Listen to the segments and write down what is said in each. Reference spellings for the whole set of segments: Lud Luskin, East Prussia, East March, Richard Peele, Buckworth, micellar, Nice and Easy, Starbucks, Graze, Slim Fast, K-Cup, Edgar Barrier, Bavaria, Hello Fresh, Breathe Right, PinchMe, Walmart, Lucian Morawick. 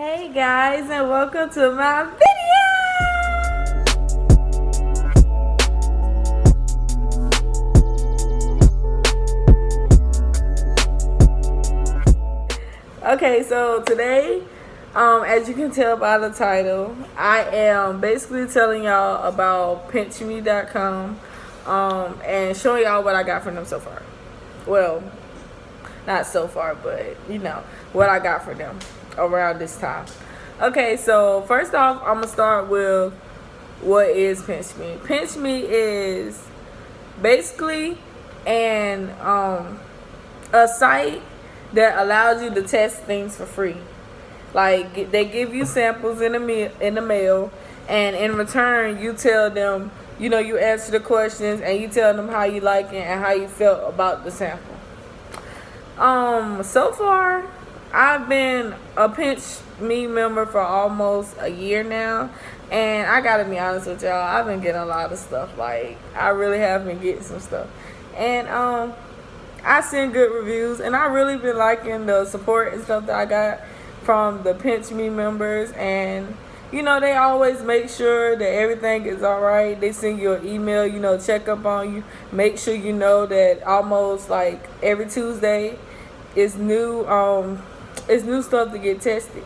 Hey guys, and welcome to my video. Okay, so today, as you can tell by the title, I am basically telling y'all about PinchMe.com and showing y'all what I got from them so far. Well, not so far, but you know what I got for them around this time. Okay, so first off, I'm gonna start with what is PinchMe. PinchMe is basically an a site that allows you to test things for free. Like, they give you samples in the mail, and in return you tell them, you know, you answer the questions and you tell them how you like it and how you felt about the sample. So far, I've been a PinchMe member for almost a year now, and I gotta be honest with y'all, I've been getting a lot of stuff. Like, I really have been getting some stuff, and I seen good reviews, and I really been liking the support and stuff that I got from the PinchMe members. And you know, they always make sure that everything is all right. They send you an email, you know, check up on you, make sure you know that almost like every Tuesday is new. It's new stuff to get tested,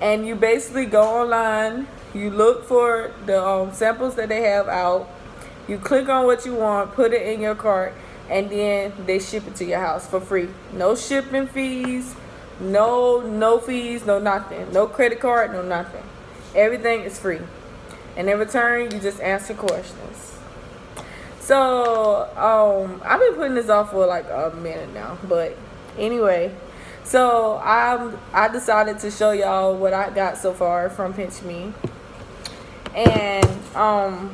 and you basically go online, you look for the samples that they have out, you click on what you want, put it in your cart, and then they ship it to your house for free. No shipping fees, no fees, no nothing, no credit card, no nothing. Everything is free, and in return you just answer questions. So I've been putting this off for like a minute now, but anyway, so I decided to show y'all what I got so far from PinchMe. And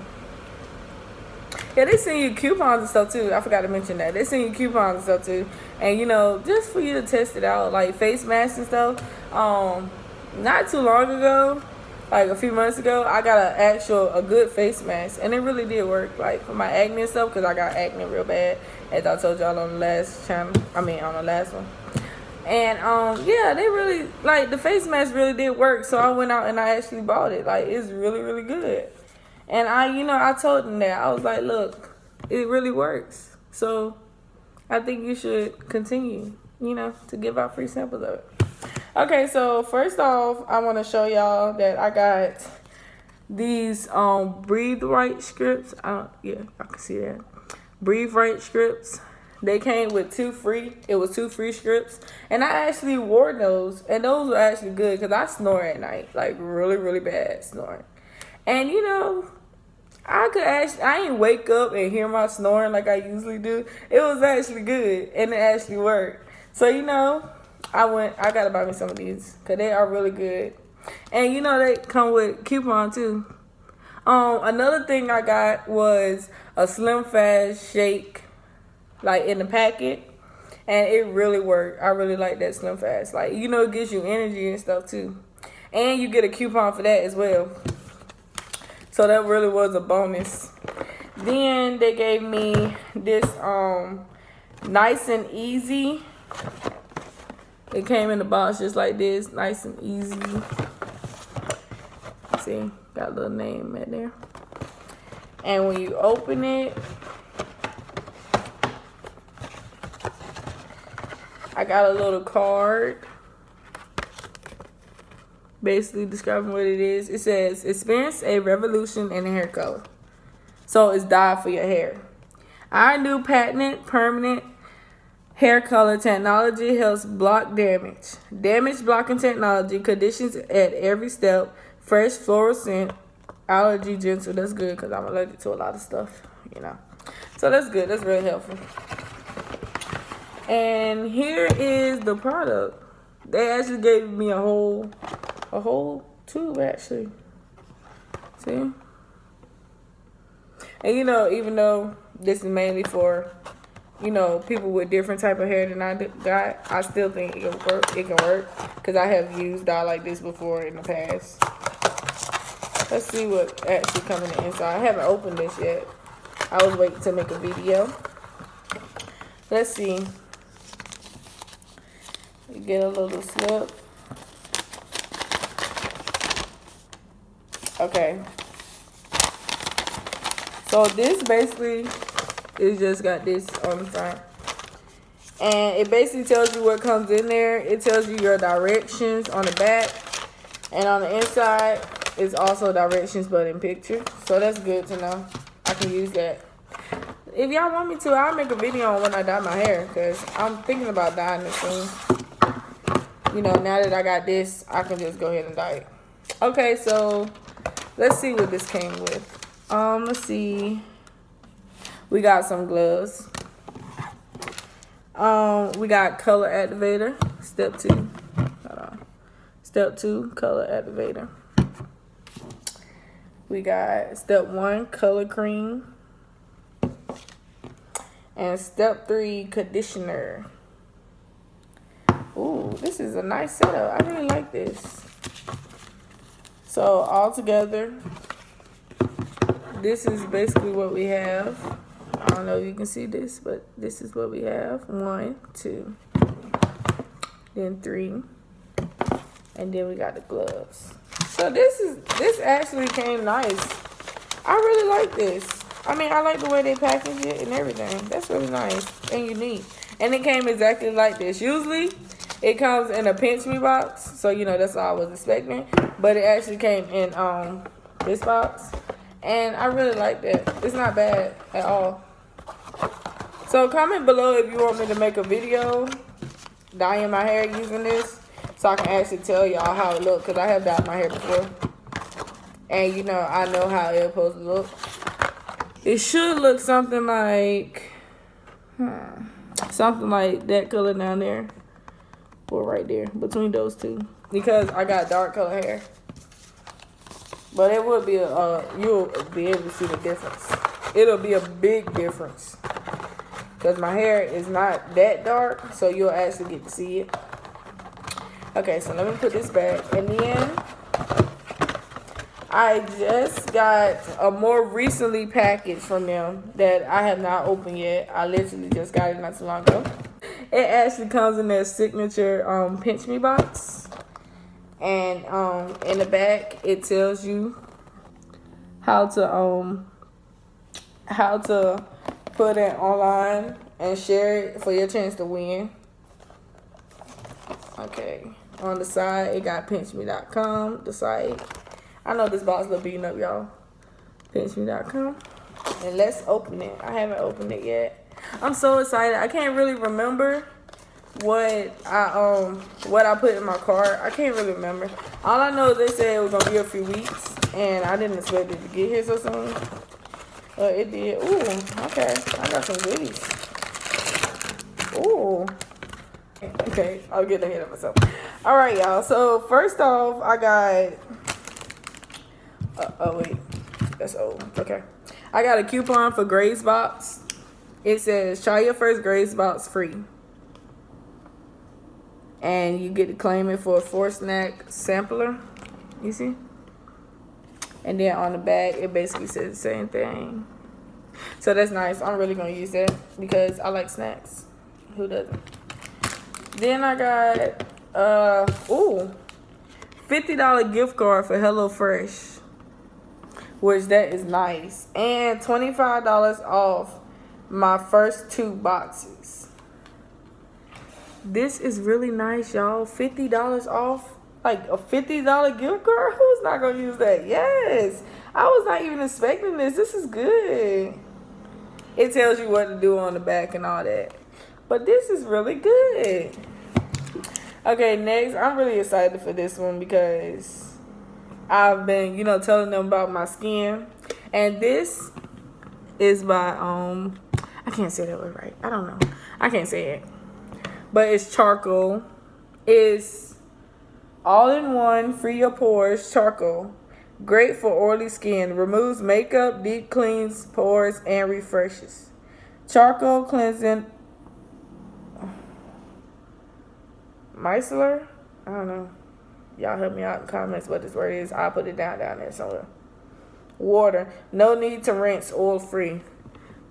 yeah, they send you coupons and stuff too. I forgot to mention that. They send you coupons and stuff too. And you know, just for you to test it out, like face masks and stuff. Not too long ago, like a few months ago, I got a good face mask, and it really did work, like for my acne and stuff, because I got acne real bad, as I told y'all on the last channel. I mean on the last one. And yeah, they really, like, the face mask really did work. So I went out and I actually bought it. Like, it's really, really good. And I, you know, I told them that. I was like, look, it really works. So I think you should continue, you know, to give out free samples of it. Okay, so first off, I want to show y'all that I got these Breathe Right scripts. Yeah, I can see that. Breathe Right scripts. They came with two free scripts, and I actually wore those, and those were actually good, because I snore at night, like really, really bad snoring. And you know, I didn't wake up and hear my snoring like I usually do. It was actually good, and it actually worked. So you know, I gotta buy me some of these, because they are really good. And you know, they come with coupon too. Another thing I got was a Slim Fast shake, like in the packet, and it really worked. I really like that Slim Fast. Like, you know, it gives you energy and stuff too, and you get a coupon for that as well. So that really was a bonus. Then they gave me this Nice and Easy. It came in the box just like this, Nice and Easy. See, got a little name in there. And when you open it, I got a little card basically describing what it is. It says, experience a revolution in the hair color. So it's dyed for your hair. Our new patented permanent hair color technology helps block damage. Damage blocking technology conditions at every step. Fresh, fluorescent, allergy gentle. That's good, because I'm allergic to a lot of stuff, you know. So that's good. That's really helpful. And here is the product. They actually gave me a whole tube, actually. See? And you know, even though this is mainly for, you know, people with different type of hair than I got, I still think it can work. It can work, because I have used dye like this before in the past. Let's see what actually comes in the inside. I haven't opened this yet. I was waiting to make a video. Let's see. Get a little slip. Okay. So this basically is just got this on the front. And it basically tells you what comes in there. It tells you your directions on the back. And on the inside is also directions but in picture. So that's good to know. I can use that. If y'all want me to, I'll make a video on when I dye my hair, because I'm thinking about dyeing this soon. You know, now that I got this, I can just go ahead and dye it. Okay, so let's see what this came with. Let's see. We got some gloves. We got color activator, step 2. Hold on. Step 2, color activator. We got step 1, color cream. And step 3, conditioner. Ooh, this is a nice setup. I really like this. So all together, this is basically what we have. I don't know if you can see this, but this is what we have. 1, 2, then 3, and then we got the gloves. So this actually came nice. I really like this. I mean, I like the way they package it and everything. That's really nice and unique. And it came exactly like this. Usually, it comes in a PinchMe box. So, you know, that's what I was expecting. But it actually came in this box. And I really like that. It's not bad at all. So, comment below if you want me to make a video dyeing my hair using this, so I can actually tell y'all how it looks. Because I have dyed my hair before. And, you know, I know how it's supposed to look. It should look something like, something like that color down there, or right there, between those two, because I got dark color hair. But it would be, you'll be able to see the difference. It'll be a big difference, because my hair is not that dark, so you'll actually get to see it. Okay, so let me put this back, and then I just got a more recently package from them that I have not opened yet. I literally just got it not too long ago. It actually comes in their signature PinchMe box. And in the back, it tells you how to put it online and share it for your chance to win. Okay. On the side, it got PinchMe.com, the site. I know this box look beating up, y'all. PinchMe.com. And let's open it. I haven't opened it yet. I'm so excited. I can't really remember what I put in my cart. I can't really remember. All I know is they said it was gonna be a few weeks, and I didn't expect it to get here so soon. But it did. Ooh, okay. I got some goodies. Ooh. Okay, I'll get ahead of myself. Alright, y'all. So first off, I got oh wait, that's old. Okay, I got a coupon for Graze box. It says try your first Graze box free, and you get to claim it for a 4-snack sampler. You see, and then on the back it basically says the same thing. So that's nice. I'm really gonna use that because I like snacks. Who doesn't? Then I got ooh, $50 gift card for Hello Fresh. Which that is nice. And $25 off my first 2 boxes. This is really nice, y'all. $50 off. Like a $50 gift card? Who's not going to use that? Yes. I was not even expecting this. This is good. It tells you what to do on the back and all that. But this is really good. Okay, next. I'm really excited for this one because I've been, you know, telling them about my skin. And this is by, I can't say that word right. I don't know. I can't say it. But it's charcoal. It's all-in-one, free your pores, charcoal. Great for oily skin. Removes makeup, deep cleans pores, and refreshes. Charcoal cleansing micellar? I don't know. Y'all help me out in the comments what this word is. I'll put it down there somewhere. Water. No need to rinse. Oil free.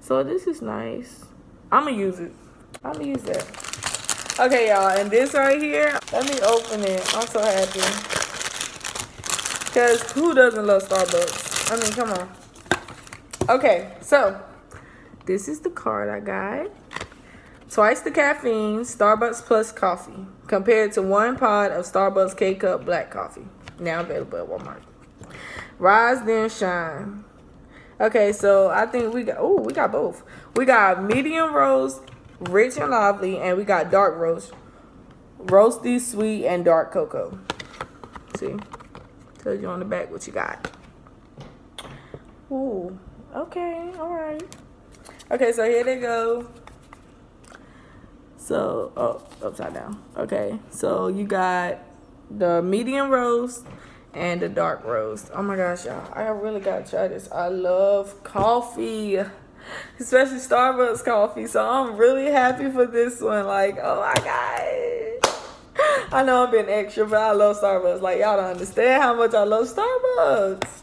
So this is nice. I'm going to use it. I'm going to use that. Okay, y'all. And this right here. Let me open it. I'm so happy. Because who doesn't love Starbucks? I mean, come on. Okay, so this is the card I got. Twice the caffeine, Starbucks plus coffee. Compared to one pod of Starbucks K-Cup black coffee. Now available at Walmart. Rise then shine. Okay, so I think we got, oh, we got both. We got medium roast, rich and lively, and we got dark roast. Roasty, sweet, and dark cocoa. See? Tells you on the back what you got. Ooh. Okay. Alright. Okay, so here they go. So, oh, upside down. Okay. So, you got the medium roast and the dark roast. Oh my gosh, y'all. I really gotta try this. I love coffee. Especially Starbucks coffee. So, I'm really happy for this one. Like, oh my gosh. I know I've been extra, but I love Starbucks. Like, y'all don't understand how much I love Starbucks.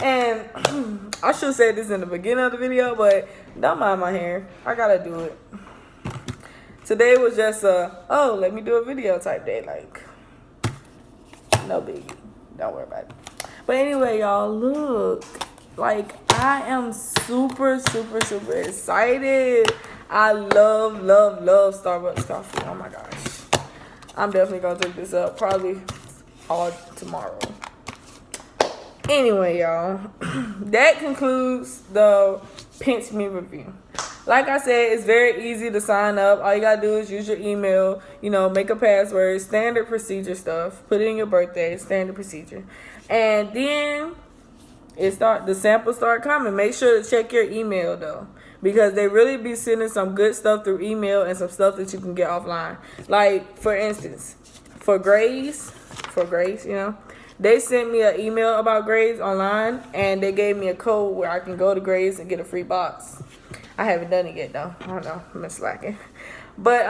And I should have said this in the beginning of the video, but don't mind my hair. I gotta do it. Today was just a, oh, let me do a video type day. Like, no biggie. Don't worry about it. But anyway, y'all, look. Like, I am super, super, super excited. I love, love, love Starbucks coffee. Oh, my gosh. I'm definitely going to take this up probably all tomorrow. Anyway, y'all, that concludes the PinchMe review. Like I said, it's very easy to sign up. All you got to do is use your email, you know, make a password, standard procedure stuff. Put in your birthday, standard procedure. And then the samples start coming. Make sure to check your email, though. Because they really be sending some good stuff through email and some stuff that you can get offline. Like, for instance, for Graze, you know, they sent me an email about Graze online, and they gave me a code where I can go to Graze and get a free box. I haven't done it yet, though. I don't know. I'm slacking. But,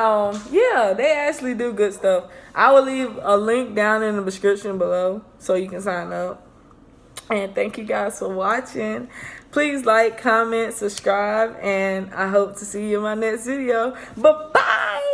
yeah, they actually do good stuff. I will leave a link down in the description below so you can sign up. And thank you guys for watching. Please like, comment, subscribe, and I hope to see you in my next video. Bye-bye!